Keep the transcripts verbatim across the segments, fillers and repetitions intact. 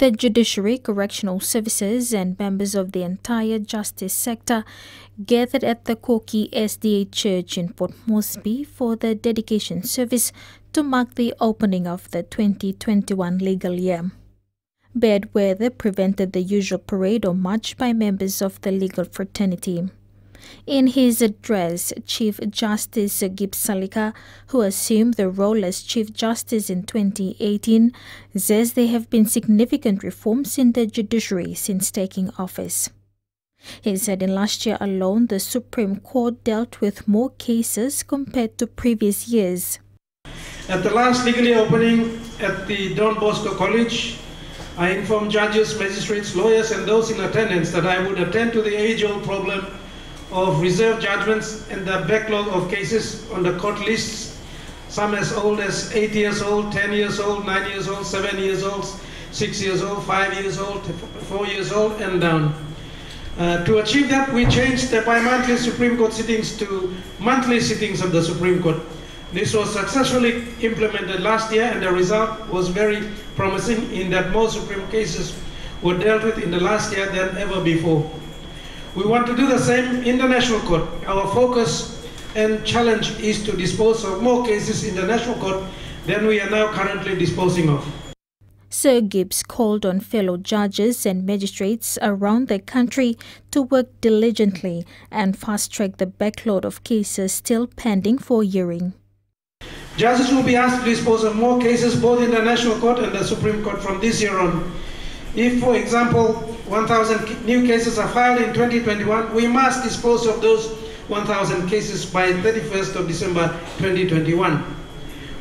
the judiciary, correctional services, and members of the entire justice sector gathered at the Koki S D A Church in Port Moresby for the dedication service to mark the opening of the twenty twenty-one legal year. Bad weather prevented the usual parade or march by members of the legal fraternity. In his address, Chief Justice Gibbs Salika, who assumed the role as Chief Justice in twenty eighteen, says there have been significant reforms in the judiciary since taking office. He said in last year alone, the Supreme Court dealt with more cases compared to previous years. At the last legal opening at the Don Bosco College, I informed judges, magistrates, lawyers, and those in attendance that I would attend to the age-old problem of reserved judgments and the backlog of cases on the court lists, some as old as eight years old, ten years old, nine years old, seven years old, six years old, five years old, four years old, and down. Uh, to achieve that, we changed the bi-monthly Supreme Court sittings to monthly sittings of the Supreme Court. This was successfully implemented last year, and the result was very promising in that more Supreme cases were dealt with in the last year than ever before. We want to do the same in the National Court. Our focus and challenge is to dispose of more cases in the National Court than we are now currently disposing of. Sir Gibbs called on fellow judges and magistrates around the country to work diligently and fast-track the backlog of cases still pending for hearing. Judges will be asked to dispose of more cases both in the National Court and the Supreme Court from this year on. If, for example, one thousand new cases are filed in twenty twenty-one, we must dispose of those one thousand cases by thirty-first of December twenty twenty-one.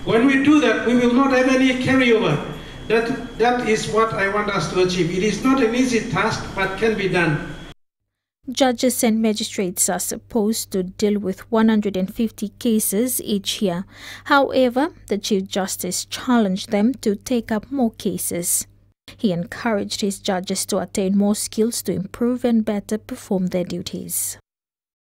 When we do that, we will not have any carryover. That, that is what I want us to achieve. It is not an easy task, but can be done. Judges and magistrates are supposed to deal with one hundred fifty cases each year. However, the Chief Justice challenged them to take up more cases. He encouraged his judges to attain more skills to improve and better perform their duties.